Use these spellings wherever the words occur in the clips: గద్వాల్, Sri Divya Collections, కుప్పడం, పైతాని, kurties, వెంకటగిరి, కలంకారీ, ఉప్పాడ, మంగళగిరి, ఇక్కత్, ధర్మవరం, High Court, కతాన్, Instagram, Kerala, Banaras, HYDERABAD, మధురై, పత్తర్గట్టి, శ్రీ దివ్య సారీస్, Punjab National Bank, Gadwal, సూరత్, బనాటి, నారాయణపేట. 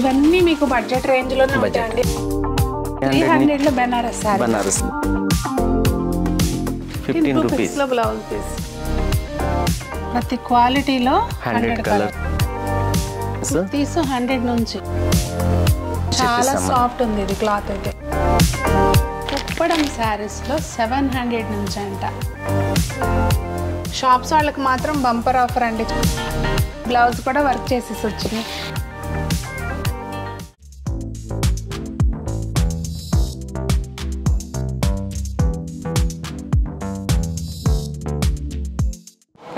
ఇవన్నీ మీకు budget range లోనే ఉంటాయండి 300 లో బనారస్ సారీ బనారస్ 15 రూపాయస్ లో బ్లౌజ్ పీస్ ప్రతి క్వాలిటీ లో 100 కలర్ సో 300 నుంచి చాలా సాఫ్ట్ ఉంది ఇది క్లాత్ అయితే కుప్పడం సారీస్ లో 700 నుంచి అంట షాప్స్ వాళ్ళకి మాత్రం బంపర్ ఆఫర్ అండి బ్లౌజ్ కూడా వర్క్ చేసిస్ వచ్చింది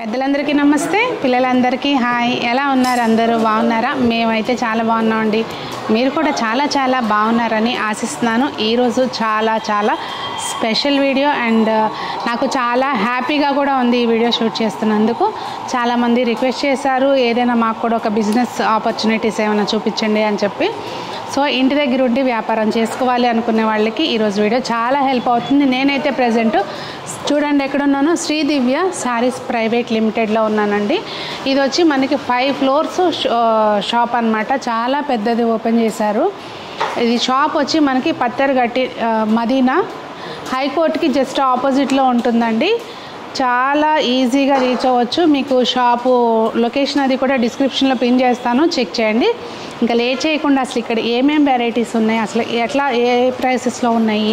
పెద్దలందరికీ నమస్తే పిల్లలందరికీ హాయ్ ఎలా ఉన్నారు అందరూ బాగున్నారా మేమైతే చాలా బాగున్నామండి మీరు కూడా చాలా చాలా బాగున్నారని ఆశిస్తున్నాను ఈ రోజు చాలా చాలా స్పెషల్ వీడియో అండ్ నాకు చాలా హ్యాపీగా కూడా ఉంది ఈ వీడియో షూట్ చేస్తున్నందుకు చాలా మంది రిక్వెస్ట్ చేశారు ఏదైనా మాకు కూడా ఒక బిజినెస్ ఆపర్చునిటీస్ ఏమైనా చూపించండి అని చెప్పి సో ఇంటి దగ్గర ఉండి వ్యాపారం చేసుకోవాలి అనుకునే వాళ్ళకి ఈరోజు వీడియో చాలా హెల్ప్ అవుతుంది నేనైతే ప్రజెంట్ చూడండి ఎక్కడున్నాను శ్రీ దివ్య శారీస్ ప్రైవేట్ లిమిటెడ్లో ఉన్నానండి ఇది వచ్చి మనకి 5 ఫ్లోర్స్ షాప్ అన్నమాట చాలా పెద్దది ఓపెన్ చేశారు ఇది షాప్ వచ్చి మనకి పత్తర్గట్టి మదీనా హైకోర్టుకి జస్ట్ ఆపోజిట్లో ఉంటుందండి చాలా ఈజీగా రీచ్ అవ్వచ్చు మీకు షాపు లొకేషన్ అది కూడా డిస్క్రిప్షన్లో పిన్ చేస్తాను చెక్ చేయండి ఇంకా లేట్ చేయకుండా అసలు ఇక్కడ ఏమేమి వెరైటీస్ ఉన్నాయి అసలు ఎట్లా ఏ ప్రైసెస్లో ఉన్నాయి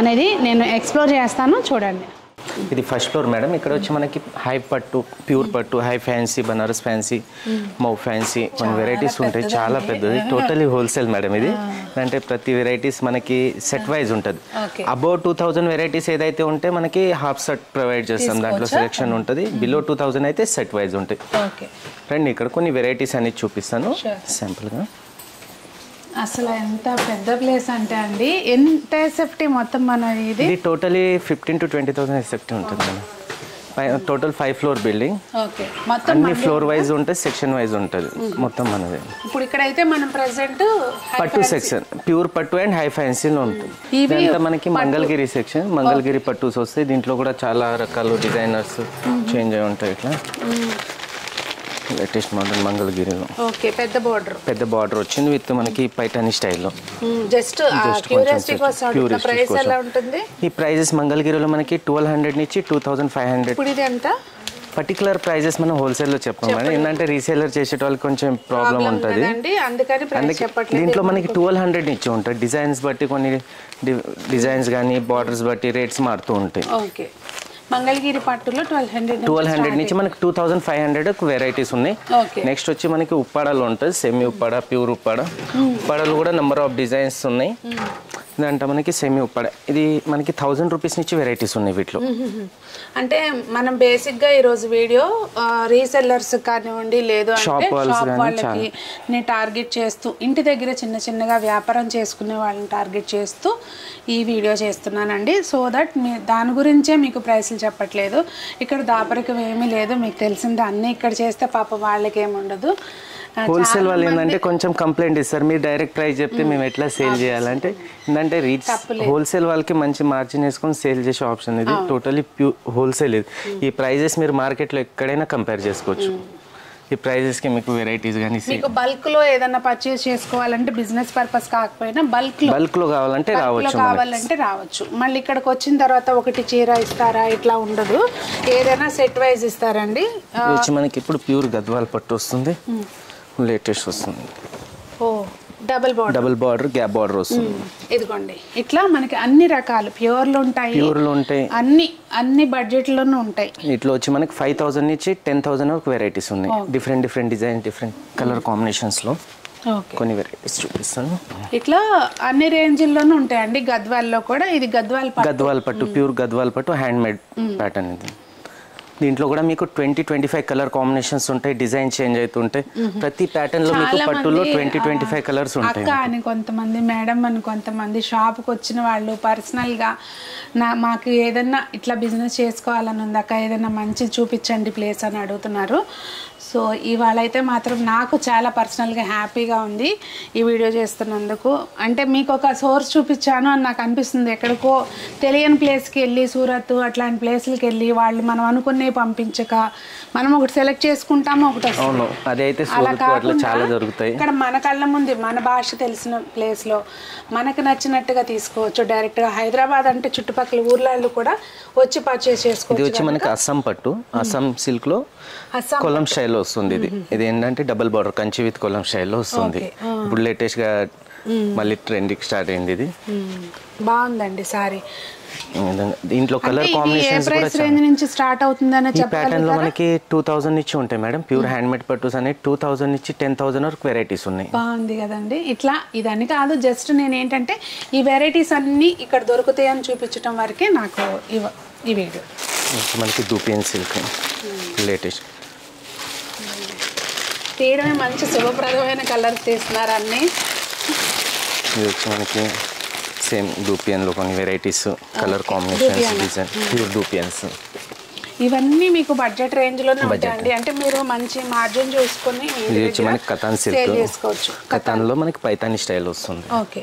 అనేది నేను ఎక్స్ప్లోర్ చేస్తాను చూడండి ఇది ఫస్ట్ ఫ్లోర్ మేడం ఇక్కడ వచ్చి మనకి హై పట్టు ప్యూర్ పట్టు హై ఫ్యాన్సీ బనారస్ ఫ్యాన్సీ మౌ ఫ్యాన్సీ మన వెరైటీస్ ఉంటాయి చాలా పెద్దది టోటలీ హోల్సేల్ మేడం ఇది అంటే ప్రతి వెరైటీస్ మనకి సెట్ వైజ్ ఉంటుంది అబౌవ్ 2000 వెరైటీస్ ఏదైతే ఉంటే మనకి హాఫ్ సెట్ ప్రొవైడ్ చేస్తాం దాంట్లో సెలెక్షన్ ఉంటుంది బిలో 2000 అయితే సెట్ వైజ్ ఉంటాయి రండి ఇక్కడ కొన్ని వెరైటీస్ అనేది చూపిస్తాను సింపుల్గా అసలు ఎంత పెద్ద ప్లేస్ అంటే అండి ఎంత సేఫ్టీ మొత్తం మన ఇది టోటలీ 15,000 to 20,000 సేఫ్టీ ఉంటుంది టోటల్ 5 ఫ్లోర్ బిల్డింగ్ ఓకే మొత్తం అన్ని ఫ్లోర్ వైస్ ఉంటది సెక్షన్ వైస్ ఉంటది మొత్తం మనది ఇప్పుడు ఇక్కడ అయితే మనం ప్రెజెంట్ పట్టు సెక్షన్ ప్యూర్ పట్టు అండ్ హై ఫ్యాన్సీ లో ఉంటుంది ఇదంతా మనకి మంగళగిరి సెక్షన్ మంగళగిరి పట్టుస్ వస్తాయి దీంట్లో కూడా చాలా రకాల డిజైనర్స్ చేంజ్ అయి ఉంటాయి ఇట్లా లేటెస్ట్ మోడల్ మంగళగిరిలో ఓకే పెద్ద బార్డర్ వచ్చింది విత్ మనకి పైటాని స్టైల్లో జస్ట్ క్యూరియాసిటీ కోసం ఆ ప్రైస్ ఎలా ఉంటుంది ఈ ప్రైసెస్ మంగళగిరిలో మనకి 1200 నుంచి 2500 ఇప్పుడు ఇది ఎంత పర్టిక్యులర్ ప్రైజెస్ మనం హోల్సేల్లో చెప్పాం మేడం ఏంటంటే రీసేలర్ చేసే వాళ్ళకి కొంచెం ప్రాబ్లం ఉంటుంది దీంట్లో మనకి 1200 ఇచ్చి ఉంటుంది డిజైన్స్ బట్టి కొన్ని డిజైన్స్ కానీ బార్డర్స్ బట్టి రేట్స్ మారుతూ ఉంటాయి ఓకే మంగళగిరి పట్టులో 1200 నుంచి మనకి 2500 వెరైటీస్ ఉన్నాయి నెక్స్ట్ వచ్చి మనకి ఉప్పాడలు ఉంటుంది సెమీ ఉప్పాడ ప్యూర్ ఉప్పాడ ఉప్పాడలు కూడా నెంబర్ ఆఫ్ డిజైన్స్ ఉన్నాయి ఇదంటే మనకి సెమీ ఉప్పాడ ఇది మనకి 1000 రూపీస్ నుంచి వెరైటీస్ ఉన్నాయి వీటిలో అంటే మనం బేసిక్గా ఈరోజు వీడియో రీసెల్లర్స్ కానివ్వండి లేదు షాప్ వాళ్ళకి టార్గెట్ చేస్తూ ఇంటి దగ్గర చిన్న చిన్నగా వ్యాపారం చేసుకునే వాళ్ళని టార్గెట్ చేస్తూ ఈ వీడియో చేస్తున్నానండి సో దట్ దాని గురించే మీకు ప్రైసులు చెప్పట్లేదు ఇక్కడ దాపరికం ఏమీ లేదు మీకు తెలిసింది అన్నీ ఇక్కడ చేస్తే పాప వాళ్ళకి ఏమి ఉండదు హోల్సేల్ వాళ్ళు ఏంటంటే కొంచెం కంప్లైంట్ ఇస్తారు మీరు డైరెక్ట్ ప్రైస్ చెప్తే మేము ఎట్లా సేల్ చేయాలంటే ఏంటంటే రీచ్ హోల్సేల్ వాళ్ళకి మంచి మార్జిన్ వేసుకొని సేల్ చేసే ఆప్షన్ ఇది టోటలీ ప్యూర్ హోల్సేల్ ఇది ఈ ప్రైజెస్ మీరు మార్కెట్లో ఎక్కడైనా కంపేర్ చేసుకోవచ్చు ఈ ప్రైజెస్కి మీకు వెరైటీస్ కానీ మీకు బల్క్లో ఏదైనా పర్చేస్ చేసుకోవాలంటే బిజినెస్ పర్పస్ కాకపోయినా బల్క్లో కావాలంటే రావచ్చు మళ్ళీ ఇక్కడికి వచ్చిన తర్వాత ఒకటి చీర ఇస్తారా ఇట్లా ఉండదు ఏదైనా సెట్ వైజ్ ఇస్తారండి మనకి ఇప్పుడు ప్యూర్ గద్వాల్ పట్టు వస్తుంది లేటెస్ట్ వస్తుంది ఓ డబుల్ బార్డర్ గ్యాప్ బార్డర్ వస్తుంది ఇదిగోండి ఇట్లా మనకి అన్ని రకాలు ప్యూర్లు ఉంటాయి అన్ని బడ్జెట్ లోనే ఉంటాయి ఇట్లా వచ్చి మనకి 5000 నుంచి 10000 వరకు వెరైటీస్ ఉన్నాయి different design different colour combinations లో కొన్ని వెరైటీస్ చూపిస్తాను ఇట్లా అన్ని రేంజ్ల్లోనూ ఉంటాయండి గద్వాల్లో కూడా ఇది గద్వాల్ పట్టు ప్యూర్ గద్వాల్ పట్టు హ్యాండ్ మేడ్ ప్యాటర్న్ ఇది దీంట్లో కూడా మీకు 20-25 కలర్ కాంబినేషన్స్ ఉంటాయి డిజైన్ చేంజ్ అవుతుంటాయి ప్రతి ప్యాటర్న్ లో మీకు పట్టులో 20-25 కలర్స్ ఉంటాయి అక్క అని కొంతమంది మేడం అని కొంతమంది షాప్కి వచ్చిన వాళ్ళు పర్సనల్గా మాకు ఏదన్నా ఇట్లా బిజినెస్ చేసుకోవాలని ఉంది అక్క ఏదైనా మంచి చూపించండి ప్లేస్ అని అడుగుతున్నారు సో ఇవాళ అయితే మాత్రం నాకు చాలా పర్సనల్గా హ్యాపీగా ఉంది ఈ వీడియో చేస్తున్నందుకు అంటే మీకు ఒక సోర్స్ చూపించాను అని నాకు అనిపిస్తుంది ఎక్కడికో తెలియని ప్లేస్కి వెళ్ళి సూరత్ అట్లాంటి ప్లేస్లకి వెళ్ళి వాళ్ళు మనం అనుకునే తీసుకొని పంపించక మనం ఒకటి సెలెక్ట్ చేసుకుంటాము ఒకటి అవును అదైతే సూర్యకోటలో చాలా జరుగుతాయి ఇక్కడ మన కళ్ళ ముందు మన భాష తెలిసిన ప్లేస్ లో మనకు నచ్చినట్టుగా తీసుకోవచ్చు డైరెక్ట్ గా హైదరాబాద్ అంటే చుట్టుపక్కల ఊర్లల్లో కూడా వచ్చి పర్చేస్ చేసుకోవచ్చు ఇది వచ్చి మనకి అస్సాం పట్టు అస్సాం సిల్క్ లో కొలం స్టైల్ వస్తుంది ఇది ఇది ఏంటంటే double border Kanchi with Kollam style లో వస్తుంది ఇప్పుడు లేటెస్ట్ గా మళ్ళీ ట్రెండింగ్ స్టార్ట్ అయింది ఇది బాగుందండి సారీ దీంట్లో కలర్ కాంబినేషన్స్ కూడా రేంజ్ నుంచి స్టార్ట్ అవుతుందనే చెప్పాలి కదా ఈ ప్యాటర్న్ లో మనకి 2000 నుంచి ఉంటాయి మేడం ప్యూర్ హ్యాండ్ మేడ్ పట్టుస్ అనే 2000 నుంచి 10000 వరకు వెరైటీస్ ఉన్నాయి బాగుంది కదండి ఇట్లా ఇదన్ని కాదు జస్ట్ నేను ఏంటంటే ఈ వెరైటీస్ అన్ని ఇక్కడ దొరుకుతాయి అని చూపించడం వరకే నాకు ఈ వీడియో మనకి దూపియన్ సిల్క్ లేటెస్ట్ తీరమే మంచి శుభప్రదమైన కలర్ తీస్తున్నారు అన్ని ఇది మనకి सेम डुपियन लोग varieties colour combination design pure dupions ఇవన్నీ మీకు బడ్జెట్ రేంజ్ లోనే ఉంటాయండి అంటే మీరు మంచి మార్జిన్ చూసుకొని ఇది మనకి కతాన్ సిల్క్ చేసుకోవచ్చు కతాన్ లో మనకి పైతాని స్టైల్ వస్తుంది ఓకే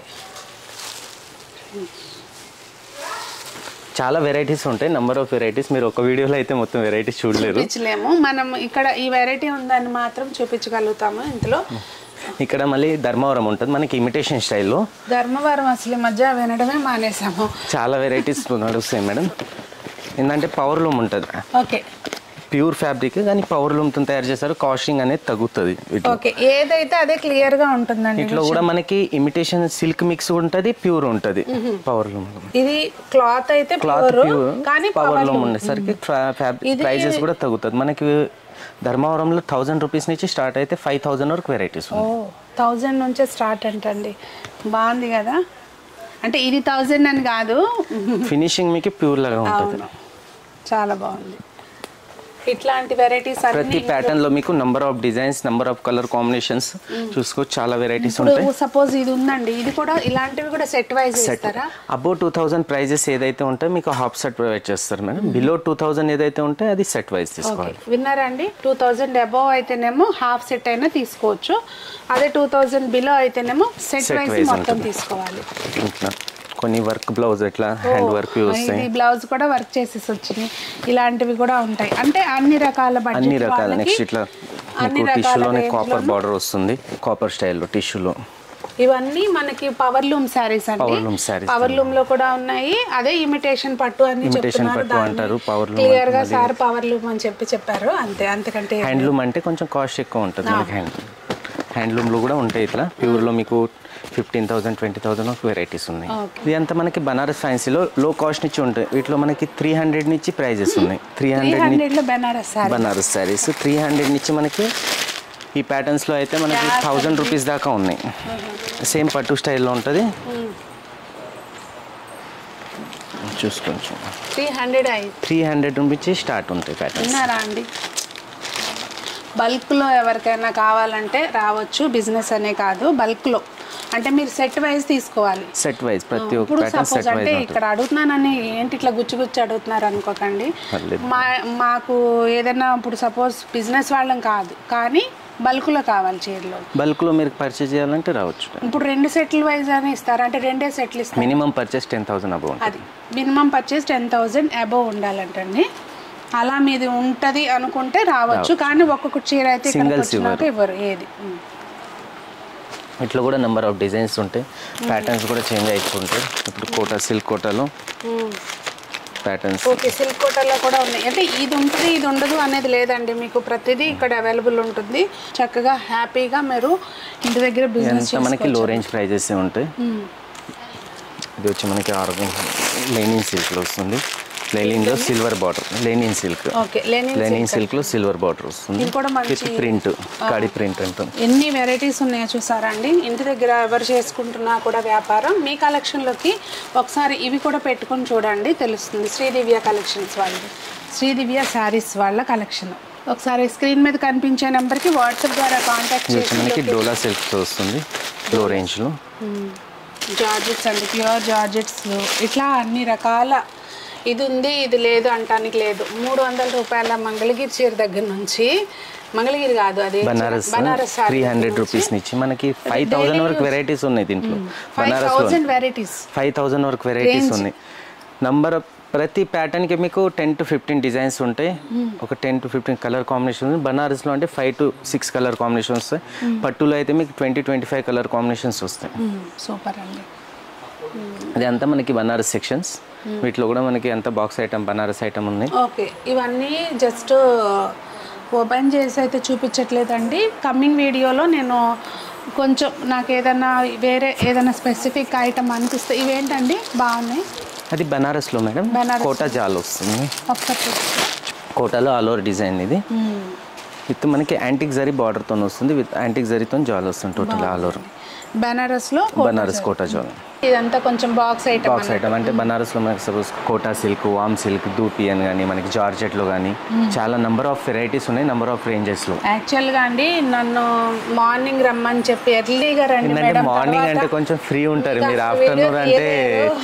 చాలా వెరైటీస్ ఉంటాయి నంబర్ ఆఫ్ వెరైటీస్ మీరు ఒక వీడియోలో అయితే మొత్తం వెరైటీస్ చూడలేరు చూపించలేము మనం ఇక్కడ ఈ వెరైటీ ఉందని మాత్రం చూపించగలుగుతాము ఇంతలో ఇక్కడ మళ్ళీ ధర్మవరం ఉంటుంది మనకి ఇమిటేషన్ స్టైల్లో ధర్మవరం అసలు మధ్య వినడమే మానేసాము చాలా వెరైటీస్ నడుస్తాయి మేడం ఏంటంటే పవర్ లూమ్ ఉంటుంది ఓకే ప్యూర్ ఫ్యాబ్రిక్ కానీ పవర్ లూమ్తో తయారు చేస్తారు కాస్టింగ్ అనేది తగ్గుతుంది ఓకే ఏదైతే అదే క్లియర్గా ఉంటుందండి ఇట్లా కూడా మనకి ఇమిటేషన్ సిల్క్ మిక్స్ ఉంటుంది ప్యూర్ ఉంటుంది పవర్ లూమ్ ఇది క్లాత్ అయితే ప్యూర్ కానీ పవర్ లూమ్ ఉండేసరికి ప్రైజెస్ కూడా తగ్గుతుంది మనకి ధర్మవరంలో 1000 రూపీస్ నుంచి స్టార్ట్ అయితే 5000 వరకు వెరైటీస్ ఉన్నాయి ఓ 1000 నుంచి స్టార్ట్ అంటండి బాగుంది కదా అంటే ఇది 1000 అని కాదు ఫినిషింగ్ మీకు ప్యూర్ లాగా ఉంటుంది చాలా బాగుంది ఇట్లాంటి వెరైటీస్ అన్ని ప్రతి ప్యాటర్న్ లో మీకు number of designs number of colour combinations చూసుకో చాలా వెరైటీస్ ఉంటాయి సపోజ్ ఇది ఉందండి ఇది కూడా ఇలాంటివి కూడా సెట్ వైస్ ఇస్తారా అబౌవ్ 2000 ప్రైజెస్ ఏదైతే ఉంటాయో మీకు హాఫ్ సెట్ ప్రొవైడ్ చేస్తారు మేడం బిలో 2000 ఏదైతే ఉంటాయో అది సెట్ వైస్ తీసుకోవాలి విన్నారా అండి 2000 అబౌవ్ అయితేనేమో హాఫ్ సెట్ అయినా తీసుకోవచ్చు అదే 2000 బిలో అయితేనేమో సెట్ వైస్ మొత్తం తీసుకోవాలి కొన్ని వర్క్ బ్లౌజ్ ఇట్లా హ్యాండ్ వర్క్ వస్తాయి ఈ బ్లౌజ్ కూడా వర్క్ చేసిస్ వచ్చేని ఇలాంటివి కూడా ఉంటాయి అంటే అన్ని రకాల బడ్జెట్ అన్ని రకాల నెక్స్ట్ ఇట్లా టిష్యూలోనే కాపర్ బోర్డర్ వస్తుంది కాపర్ స్టైల్లో టిష్యూలో ఇవన్నీ మనకి పవర్ లూమ్ సారీస్ అండి పవర్ లూమ్ లో కూడా ఉన్నాయి అదే ఇమిటేషన్ పట్టు అని చెప్తున్నారు అంటారు పవర్ లూమ్ క్లియర్ గా సార్ పవర్ లూమ్ అని చెప్పారు అంతే అంతకంటే హ్యాండ్ లూమ్ అంటే కొంచెం కాస్ట్ ఎక్కువ ఉంటుంది మనకి హ్యాండ్లూమ్ లో కూడా ఉంటాయి ఇట్లా ప్యూర్ లో మీకు 15000 20000 ఆఫ్ వెరైటీస్ ఉన్నాయి ఇది అంతా మనకి బనారస్ ఫ్యాన్సీలో లో కాస్ట్ నుంచి ఉంటాయి వీటిలో మనకి 300 నుంచి ప్రైజెస్ ఉన్నాయి 300 లో బనారస్ సారీస్ 300 నుంచి మనకి ఈ ప్యాటర్న్స్ లో అయితే మనకి 1000 రూపీస్ దాకా ఉన్నాయి సేమ్ పట్టు స్టైల్లో ఉంటుంది చూసుకోవచ్చు 300 నుంచి స్టార్ట్ ఉంటాయి ప్యాటర్న్స్ బల్క్లో ఎవరికైనా కావాలంటే రావచ్చు బిజినెస్ అనే కాదు బల్క్లో అంటే మీరు సెట్ వైజ్ తీసుకోవాలి సెట్ వైజ్ ప్రతి ఒక్క ప్యాటర్న్ సెట్ వైజ్ అంటే ఇక్కడ అడుగుతున్నానని ఏంటి ఇట్లా గుచ్చి అడుగుతున్నారు అనుకోకండి మాకు ఏదైనా ఇప్పుడు సపోజ్ బిజినెస్ వాళ్ళం కాదు కానీ బల్క్లో కావాలి చీరలో బల్క్లో మీరు పర్చేస్ చేయాలంటే రావచ్చు ఇప్పుడు రెండు సెట్ల వైజ్ అని ఇస్తారు అంటే రెండే సెట్లు ఇస్తారు మినిమం పర్చేస్ 10000 అబౌవ్ అది మినిమం పర్చేస్ 10000 అబౌవ్ ఉండాలంటండి అలా మీది ఉంటది అనుకుంటే రావచ్చు కానీ ఒక్కొక్క చీర అయితే ఇక్కడికి ఇవ్వరు ఏది ఇట్లా కూడా నంబర్ ఆఫ్ డిజైన్స్ ఉంటాయి ప్యాటర్న్స్ కూడా చేంజ్ అయిపోతుంటాయి ఇప్పుడు కోటా సిల్క్ కోటాలో ప్యాటర్న్స్ ఓకే సిల్క్ కోటాలో కూడా ఉన్నాయి అంటే ఇది ఉంటుంది ఇది ఉండదు అనేది లేదండి మీకు ప్రతిదీ ఇక్కడ అవైలబుల్ ఉంటుంది చక్కగా హ్యాపీగా మీరు ఇంటి దగ్గర బిజినెస్ చేసుకోవచ్చు మనకి లో రేంజ్ ప్రైజెస్ ఉంటాయి ఇది వచ్చి మనకి ఆర్గన్ లైనింగ్ సిల్క్ లో వస్తుంది లైనింగ్ లో silver border lining silk okay lining silk లో సిల్వర్ బార్డర్ వస్తుంది ఇది కూడా మంచి ప్రింట్ కాడి ప్రింట్ అంటాం ఎన్ని వెరైటీస్ ఉన్నాయో చూసారా అండి ఇంటి దగ్గర ఎవర్ చేసుకుంటున్నా కూడా వ్యాపారం మీ కలెక్షన్ లోకి ఒకసారి ఇవి కూడా పెట్టుకొని చూడండి తెలుస్తుంది శ్రీ దివ్య కలెక్షన్స్ వాళ్ళ శ్రీ దివ్య సారీస్ వాళ్ళ కలెక్షన్ ఒకసారి స్క్రీన్ మీద కనిపించే నెంబర్ కి వాట్సాప్ ద్వారా కాంటాక్ట్ చేసి మనకి డోలా సిల్క్ తో వస్తుంది లో రేంజ్ లో జార్జెట్స్ అండి ప్యూర్ జార్జెట్స్ ఇట్లా అన్ని రకాల ఇది ఉంది ఇది లేదు అంటానికి లేదు 300 రూపాయల మంగళగిరి చీర దగ్గర నుంచి మంగళగిరి కాదు అది బనారస్ 300 రూపీస్ నుంచి మనకి 5000 వరకు వెరైటీస్ ఉన్నాయి దీంట్లో బనారస్ 5000 వరకు వెరైటీస్ ఉన్నాయి నంబర్ ఆఫ్ प्रती पैटर्न की 10 to 15 डिजाइन्स उठाई 10 to 15 colour combination Banaras 5 to 6 colour combination पट्टूलो 20 to 25 कलर कांबिनेशन सूपर अद्त मन की बनारस सेक्शन्स वीटो मन की अंत box item Banaras item okay इवన్నీ जस्ट ఓపెన్ చేసి అయితే చూపించట్లేదండి కమింగ్ వీడియోలో నేను కొంచెం నాకు ఏదైనా వేరే ఏదైనా స్పెసిఫిక్ ఐటమ్ అనిపిస్తే ఇవేంటండి బాగున్నాయి అది బనారస్ లో మేడం కోటా జాల్ వస్తుంది కోటాలో ఆలోర్ డిజైన్ ఇది విత్ మనకి యాంటిక్ జరీ బార్డర్ తోనే వస్తుంది విత్ యాంటిక్ జరీ తోనే జాల్ వస్తుంది టోటల్ ఆలోర్ బనారస్ లో బనారస్ కోటా జాల్ ఇదంతా కొంచెం బాక్స్ ఐటమ్ అంటే బనారస్ లో మనకి సపోజ్ కోటా సిల్క్ వామ్ సిల్క్ దూపియన్ గాని మనకి జార్జెట్ లో గాని చాలా నంబర్ ఆఫ్ వెరైటీస్ ఉన్నాయి నంబర్ ఆఫ్ రేంజెస్ లో యాక్చువల్ గా అండి నన్ను మార్నింగ్ రమ్మని చెప్పి ఎర్లీగా రండి మేడం మార్నింగ్ అంటే కొంచెం ఫ్రీ ఉంటారు మీరు ఆఫ్టర్నూన్ అంటే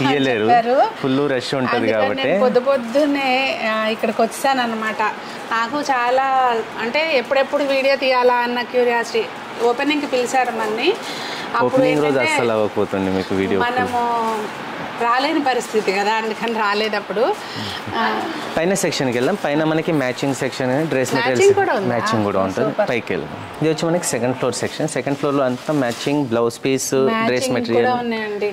తీయలేరు ఫుల్ రష్ ఉంటది కాబట్టి పొద్దునే ఇక్కడికి వచ్చాను అన్నమాట నాకు చాలా అంటే ఎప్పుడెప్పుడు వీడియో తీయాలా అన్న క్యూరియాసిటీ ఓపెనింగ్ కి పిలిచారు మన్ని ఓపెనింగ్ రోజు అసలు అవ్వకపోతుంది మీకు వీడియో మనము రాలేని పరిస్థితి కదా అందుకని రాలేదప్పుడు పైన సెక్షన్ కి వెళ్ళాం పైన మనకి matching section dress materials matching కూడా ఉంటుంది పైకి వెళ్ళాం ఇది వచ్చి మనకి second floor section second floor లో అంతా matching blouse piece dress material ఉన్నాయండి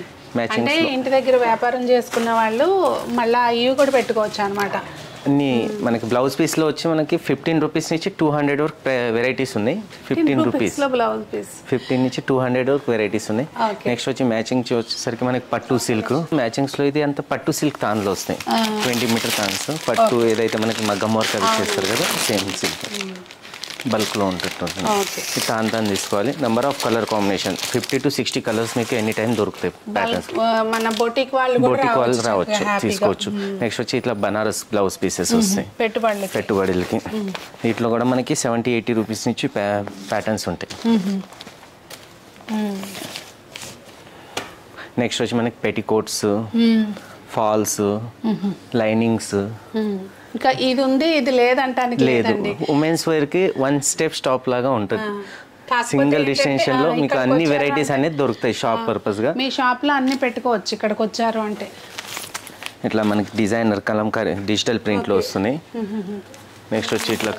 అంటే ఇంటి దగ్గర వ్యాపారం చేసుకునే వాళ్ళు మళ్ళీ ఇవి కూడా పెట్టుకోవచ్చు అన్నమాట అన్ని మనకి బ్లౌజ్ పీస్ లో వచ్చి మనకి 15 రూపాయస్ నుంచి 200 వరకు వెరైటీస్ ఉన్నాయి 15 రూపాయస్ లో బ్లౌజ్ పీస్ 15 నుంచి 200 వరకు వెరైటీస్ ఉన్నాయి నెక్స్ట్ వచ్చి మ్యాచింగ్ వచ్చేసరికి మనకి పట్టు సిల్క్ మ్యాచింగ్స్ లో ఇది అంత పట్టు సిల్క్ తాన్లు వస్తాయి 20 మీటర్ తాన్స్ పట్టు ఏదైతే మనకి మగ్గం వర్క్ అది చేస్తారు కదా సేమ్ సిల్క్ బల్క్ లో ఉంటుంది ఈ తాన్ తీసుకోవాలి number of colour combination 50 to 60 colours మీకు ఎనీ టైం దొరుకుతాయి ప్యాటర్న్స్ మన బోటిక్ వాళ్ళు రావచ్చు తీసుకోవచ్చు నెక్స్ట్ వచ్చి ఇట్లా బనారస్ బ్లౌజ్ పీసెస్ వస్తాయి పెట్టుబడులకి వీటిలో కూడా మనకి 70-80 రూపీస్ నుంచి ప్యాటర్న్స్ ఉంటాయి నెక్స్ట్ వచ్చి మనకి పెటికోట్స్ ఫాల్స్ లైనింగ్స్ ఇంకా ఇది ఉంది ఇది లేదంటానికి లేదండి ఉమెన్స్ వేర్ కి వన్ స్టెప్ స్టాప్ లాగా ఉంటది సింగిల్ డిస్టెన్షన్ లో మీకు అన్ని వెరైటీస్ అన్ని దొరుకుతాయి షాప్ పర్పస్ గా మీ షాప్ లో అన్ని పెట్టుకోవచ్చు ఇక్కడికి వచ్చారు అంటే ఇట్లా మనకి డిజైనర్ కలంకారీ డిజిటల్ ప్రింట్ లో వస్తుంది నెక్స్ట్ వచ్చి ఇట్లా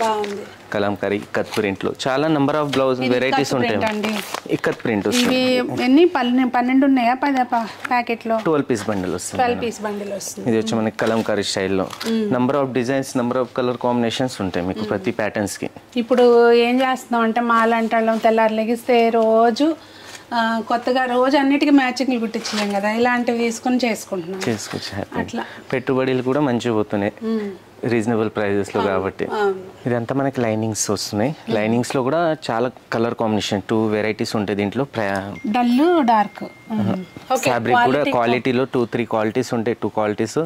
బాగుంది కలంకారీ ఇక్కత్ ప్రింట్ లో చాలా నంబర్ ఆఫ్ బ్లౌజ్ వెరైటీస్ ఉంటాయి ఇక్కత్ ప్రింట్ వస్తుంది ఇవి ఎన్ని 12 ఉన్నాయా 10 ప్యాకెట్ లో 12 పీస్ బండిల్ వస్తుంది ఇది వచ్చి మనకి కలంకారీ స్టైల్ లో number of designs number of colour combinations ఉంటాయి మీకు ప్రతి ప్యాటర్న్స్ కి ఇప్పుడు ఏం చేస్తున్నాం అంటే మాలంటాళ్ళం తెల్లారి లెగిస్తే రోజు కొత్తగా రోజు అన్నిటికీ మ్యాచింగ్లు కుట్టించలేం కదా ఇలాంటివి తీసుకొని చేసుకుంటున్నాం చేసుకోవచ్చు అట్లా పెట్టుబడులు కూడా మంచిగా పోతున్నాయి రీజనబుల్ ప్రైజెస్ లో కాబట్టి ఇదంతా మనకి లైనింగ్స్ వస్తున్నాయి లైనింగ్స్ లో కూడా చాలా కలర్ కాంబినేషన్ 2 వెరైటీస్ ఉంటాయి దీంట్లో డల్ డార్క్ ఫ్యాబ్రిక్ కూడా క్వాలిటీలో 2-3 క్వాలిటీస్ ఉంటాయి 2 క్వాలిటీస్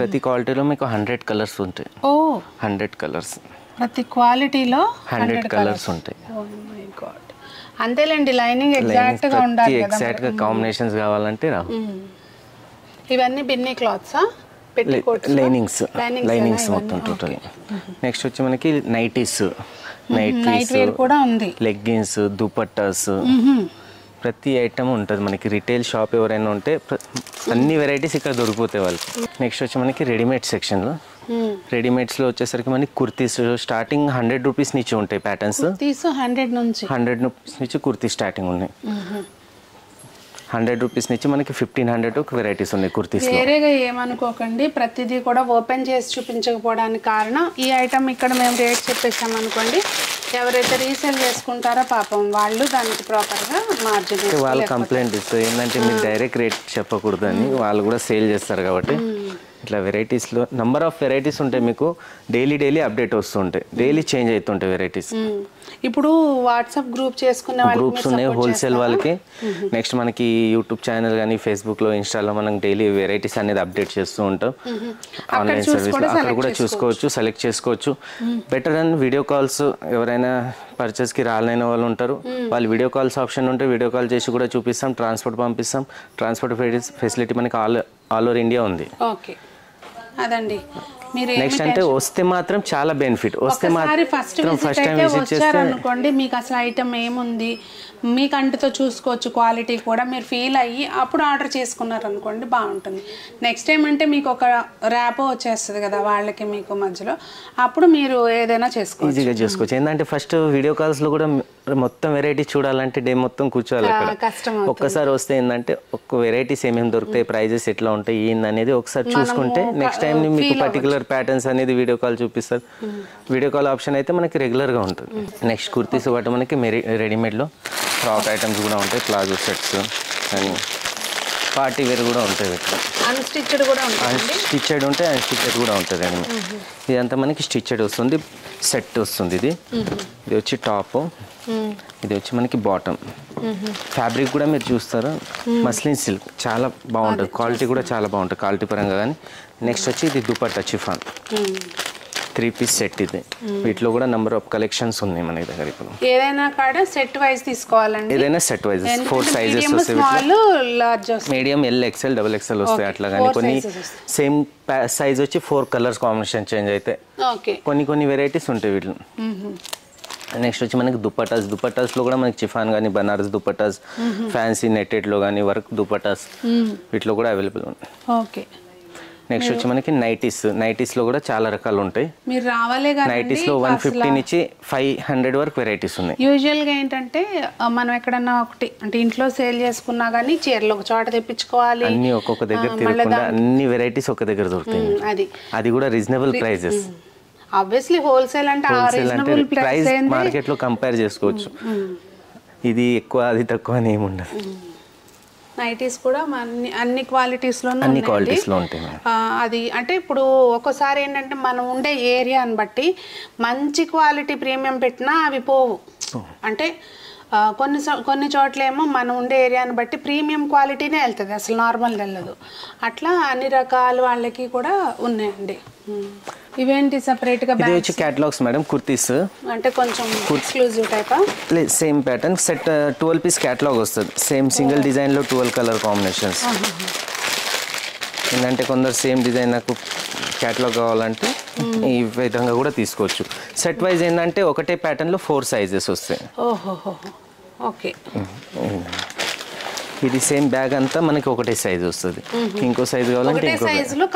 ప్రతి క్వాలిటీలో మీకు 100 కలర్స్ ఉంటాయి 100 కలర్స్ ప్రతి క్వాలిటీలో 100 కలర్స్ ఉంటాయి ఓ మై గాడ్ అంతేలేండి లైనింగ్ ఎగ్జాక్ట్ గా ఉండాలి కదా ఎగ్జాక్ట్ గా కాంబినేషన్స్ కావాలంటే రా ఇవన్నీ బిన్ని క్లాత్స్ లైనింగ్స్ మొత్తం టోటల్ నెక్స్ట్ వచ్చి మనకి నైట్ వేర్ కూడా ఉంది లెగ్గిన్స్ దుపట్టాస్ ప్రతి ఐటమ్ ఉంటుంది మనకి రిటైల్ షాప్ ఎవరైనా ఉంటే అన్ని వెరైటీస్ ఇక్కడ దొరికిపోతాయి వాళ్ళకి నెక్స్ట్ వచ్చి మనకి రెడీమేడ్ సెక్షన్లో రెడీమేడ్స్లో వచ్చేసరికి మనకి కుర్తీస్ స్టార్టింగ్ 100 రూపీస్ నుంచి ఉంటాయి ప్యాటర్న్స్ 100 రూపీస్ నుంచి కుర్తీ స్టార్టింగ్ ఉన్నాయి 100 రూపీస్ నుంచి మనకి 1500 ఒక వెరైటీస్ ఉన్నాయి కుర్తీస్ వేరేగా ఏమనుకోకండి ప్రతిదీ కూడా ఓపెన్ చేసి చూపించకపోవడానికి కారణం ఈ ఐటమ్ ఇక్కడ మేము రేట్ చెప్పేసాం అనుకోండి ఎవరైతే రీసేల్ చేసుకుంటారో పాపం వాళ్ళు దానికి ప్రాపర్గా మార్జిన్ వాళ్ళు కంప్లైంట్ ఇస్తారు ఏంటంటే మీరు డైరెక్ట్ రేట్ చెప్పకూడదు అని వాళ్ళు కూడా సేల్ చేస్తారు కాబట్టి ఇట్లా వెరైటీస్లో నంబర్ ఆఫ్ వెరైటీస్ ఉంటాయి మీకు డైలీ అప్డేట్ వస్తుంటాయి డైలీ చేంజ్ అవుతుంటాయి వెరైటీస్ ఇప్పుడు వాట్సాప్ గ్రూప్ చేసుకునే వాళ్ళకి గ్రూప్స్ ఉన్నాయి హోల్సేల్ వాళ్ళకి నెక్స్ట్ మనకి యూట్యూబ్ ఛానల్ గానీ ఫేస్బుక్ లో ఇన్స్టాలో మనం డైలీ వెరైటీస్ అనేది అప్డేట్ చేస్తూ ఉంటాం ఆన్లైన్ సర్వీస్ అక్కడ కూడా చూసుకోవచ్చు సెలెక్ట్ చేసుకోవచ్చు బెటర్ అండ్ వీడియో కాల్స్ ఎవరైనా పర్చేస్కి రాలేని వాళ్ళు ఉంటారు వాళ్ళు వీడియో కాల్స్ ఆప్షన్ ఉంటే వీడియో కాల్ చేసి కూడా చూపిస్తాం ట్రాన్స్పోర్ట్ పంపిస్తాం ట్రాన్స్పోర్ట్ ఫెసిలిటీ మనకి ఆల్ ఓవర్ ఇండియా ఉంది ఓకే అదండి నెక్స్ట్ అంటే వస్తే మాత్రం చాలా బెనిఫిట్. వస్తే మాత్రం ఫస్ట్ టైం విజిట్ చేస్తారు అనుకోండి, మీకు అసలు ఐటమ్ ఏముంది మీ కంటితో చూసుకోవచ్చు, క్వాలిటీ కూడా మీరు ఫీల్ అయ్యి అప్పుడు ఆర్డర్ చేసుకున్నారు అనుకోండి బాగుంటుంది. నెక్స్ట్ టైం అంటే మీకు ఒక ర్యాపో వచ్చేస్తుంది కదా వాళ్ళకి మీకు మధ్యలో, అప్పుడు మీరు ఏదైనా చేసుకోవచ్చు, ఈజీగా చేసుకోవచ్చు. ఏంటంటే ఫస్ట్ వీడియో కాల్స్ లో కూడా మొత్తం వెరైటీ చూడాలంటే డే మొత్తం కూర్చోవాలి అక్కడ. ఒక్కసారి వస్తే ఏంటంటే ఒక్క వెరైటీస్ ఏమేమి దొరుకుతాయి, ప్రైజెస్ ఎట్లా ఉంటాయి ఏందనేది ఒకసారి చూసుకుంటే నెక్స్ట్ టైం మీకు పర్టికులర్ ప్యాటర్న్స్ అనేది వీడియో కాల్ చూపిస్తారు. వీడియో కాల్ ఆప్షన్ అయితే మనకి రెగ్యులర్గా ఉంటుంది. నెక్స్ట్ కుర్తీస్ ఒకటి మనకి రెడీమేడ్లో ఫ్రాక్ ఐటమ్స్ కూడా ఉంటాయి, ప్లాజో సెట్స్ అని పార్టీ వేర్ కూడా ఉంటుంది, స్టిచ్డ్ ఉంటాయి, అన్స్టిచ్డ్ కూడా ఉంటుంది అండి. ఇదంతా మనకి స్టిచ్డ్ వస్తుంది, సెట్ వస్తుంది. ఇది ఇది వచ్చి టాప్, ఇది వచ్చి మనకి బాటమ్. ఫ్యాబ్రిక్ కూడా మీరు చూస్తారు మస్లిన్ సిల్క్, చాలా బాగుంటుంది, క్వాలిటీ కూడా చాలా బాగుంటుంది క్వాలిటీ పరంగా. కానీ నెక్స్ట్ వచ్చి ఇది దుపట్టా చిఫాన్ 3 పీస్ సెట్. ఇది వీటిలో కూడా నెంబర్ ఆఫ్ కలెక్షన్స్ ఉన్నాయి మన దగ్గర. ఇప్పుడు ఏదైనా కాడ సెట్ వైస్ తీసుకోవాలండి, ఏదైనా సెట్ వైస్ 4 సైజెస్ వస్తాయి, small large medium L XL double XL వస్తాయి అట్లా. కానీ కొన్ని సేమ్ సైజ్ వచ్చి 4 కలర్స్ కాంబినేషన్ చేంజ్ అయితే ఓకే, కొన్ని వెరైటీస్ ఉంటాయి వీటిలో. నెక్స్ట్ వచ్చి మనకి దుపట్టాస్. దుపట్టాస్లో కూడా మనకి చిఫాన్ కానీ బనారస్ దుపట్టాస్, ఫ్యాన్సీ నెట్టెడ్లో కానీ వర్క్ దుపట్టాస్ వీటిలో కూడా అవైలబుల్ ఉంది. ఓకే నెక్స్ట్ వచ్చి మనకి నైటీస్. నైటీస్లో కూడా చాలా రకాలు ఉంటాయి. మీరు రావాలే కానీ నైటీస్లో 150 నుంచి 500 వరకు వెరైటీస్ ఉన్నాయి. యూజువల్గా ఏంటంటే మనం ఎక్కడన్నా ఒకటి అంటే ఇంట్లో సేల్ చేసుకున్నా కానీ చీరలు ఒక చోట తెప్పించుకోవాలి, అన్ని ఒక్కొక్క దగ్గర తిరగకుండా అన్ని వెరైటీస్ ఒక దగ్గర దొరుకుతాయి. అది కూడా రీజనబుల్ ప్రైజెస్. ఆబ్వియస్లీ హోల్సేల్ అంటే ఆ రీజనబుల్ ప్రైస్ మార్కెట్లో కంపేర్ చేసుకోవచ్చు, ఇది ఎక్కువ అది తక్కువ అని ఏమి ఉండదు. నైటీస్ కూడా అన్ని క్వాలిటీస్లో ఉంటాయి. అది అంటే ఇప్పుడు ఒక్కోసారి ఏంటంటే మనం ఉండే ఏరియాని బట్టి మంచి క్వాలిటీ ప్రీమియం పెట్టినా అవి పోవు. అంటే కొన్ని చోట్లేమో మనం ఉండే ఏరియాని బట్టి ప్రీమియం క్వాలిటీనే వెళ్తుంది, అసలు నార్మల్ వెళ్ళదు. అట్లా అన్ని రకాల వాళ్ళకి కూడా ఉన్నాయండి. ఇవేంటి సెపరేట్గా వచ్చి క్యాటలాగ్స్ మేడం. కుర్తీస్ అంటే కొంచెం ఎక్స్క్లూజివ్ టైపా, same pattern set 12 piece catalogue వస్తుంది. సేమ్ సింగిల్ డిజైన్లో 12 కలర్ కాంబినేషన్స్. ఏంటంటే కొందరు సేమ్ డిజైన్ నాకు క్యాటలాగ్ కావాలంటే ఈ విధంగా కూడా తీసుకోవచ్చు. సెట్ వైజ్ ఏంటంటే ఒకటే ప్యాటర్న్లో 4 సైజెస్ వస్తాయి. ఓకే ఇది సేమ్ బ్యాగ్ అంతా మనకి ఒకటే సైజ్ వస్తుంది, ఇంకో సైజ్ కావాలంటే ఇంకో సైజులో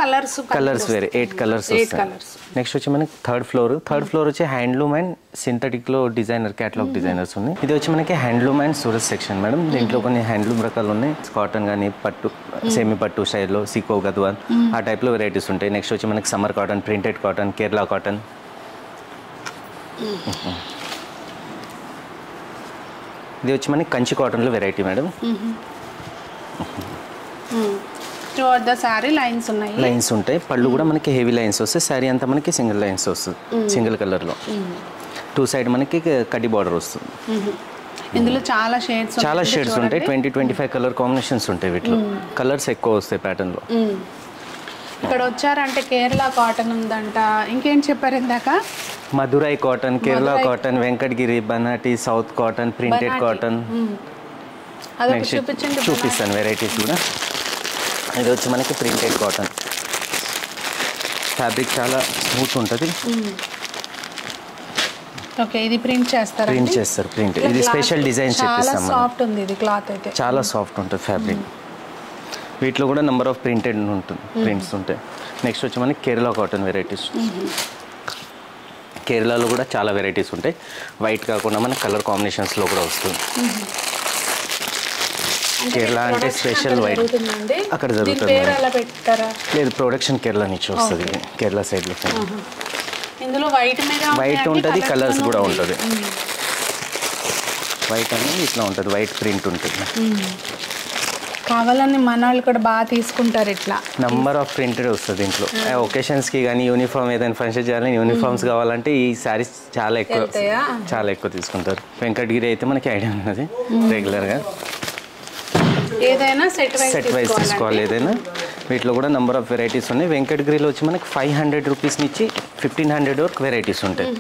కలర్స్ వేరే 8 కలర్స్ వస్తాయి. నెక్స్ట్ వచ్చి మనకి థర్డ్ ఫ్లోర్ వచ్చి హ్యాండ్లూమ్ అండ్ సింథటిక్లో డిజైనర్ క్యాటలాగ్ డిజైనర్స్ ఉంది. ఇది వచ్చి మనకి handloom and సూరత్ section madam. దీంట్లో కొన్ని హ్యాండ్లూమ్ రకాలు ఉన్నాయి, కాటన్ కానీ పట్టు సెమీ పట్టు స్టైల్లో సికో గద్వాల్ ఆ టైప్లో వెరైటీస్ ఉంటాయి. నెక్స్ట్ వచ్చి మనకి summer cotton, printed cotton, Kerala cotton. ఇది వచ్చి మనకి కంచి కాటన్లో వెరైటీ మేడం. లైన్స్ ఉంటాయి, పళ్ళు కూడా మనకి హెవీ లైన్స్ వస్తాయి. శారీ అంతా మనకి సింగిల్ లైన్స్ వస్తుంది, సింగిల్ కలర్లో 2 సైడ్ మనకి కడి బార్డర్ వస్తుంది. ఇందులో చాలా షేడ్స్ ఉంటాయి, 20-25 కలర్ కాంబినేషన్స్ ఉంటాయి. వీటిలో కలర్స్ ఎక్కువ వస్తాయి ప్యాటర్న్లో. ఇక్కడ వచ్చారంటే కేరళ కాటన్ ఉందంట, ఇంకేం చెప్పారు ఇందాక మధురై cotton, Kerala cotton, వెంకటగిరి, బనాటి, south cotton, printed cotton చూపిస్తాను వెరైటీస్ కూడా. ఇది వచ్చి మనకి ప్రింటెడ్ కాటన్, ఫ్యాబ్రిక్ చాలా స్మూత్ ఉంటుంది. ప్రింట్ చేస్తారు ప్రింట్. ఇది స్పెషల్ డిజైన్ చెప్పిస్తాం, చాలా సాఫ్ట్ ఉంటుంది ఫ్యాబ్రిక్. వీటిలో కూడా నెంబర్ ఆఫ్ ప్రింటెడ్ ఉంటుంది, ప్రింట్స్ ఉంటాయి. నెక్స్ట్ వచ్చి మనకి కేరళ కాటన్ వెరైటీస్. కేరళలో కూడా చాలా వెరైటీస్ ఉంటాయి, వైట్ కాకుండా మన కలర్ కాంబినేషన్స్లో కూడా వస్తుంది. కేరళ అంటే స్పెషల్ వైట్ అక్కడ జరుగుతుంది, లేదు ప్రొడక్షన్ కేరళ నుంచి వస్తుంది, కేరళ సైడ్లో వైట్ ఉంటుంది, కలర్స్ కూడా ఉంటుంది. వైట్ అనేది ఇట్లా ఉంటుంది, వైట్ ప్రింట్ ఉంటుంది. కావాలని మన వాళ్ళు కూడా బాగా తీసుకుంటారు. ఇట్లా నెంబర్ ఆఫ్ ప్రింటెడ్ వస్తుంది ఇంట్లో ఒకేషన్స్కి కానీ యూనిఫామ్ ఏదైనా ఫంక్షన్ చేయాలని యూనిఫామ్స్ కావాలంటే ఈ శారీస్ చాలా ఎక్కువ తీసుకుంటారు. వెంకటగిరి అయితే మనకి ఐడియా ఉన్నది, రెగ్యులర్గా ఏదైనా సెట్ వైజ్ తీసుకోవాలి ఏదైనా. వీటిలో కూడా నెంబర్ ఆఫ్ వెరైటీస్ ఉన్నాయి. వెంకటగిరిలో వచ్చి మనకి 500 రూపీస్ నుంచి 1500 వరకు వెరైటీస్ ఉంటాయి,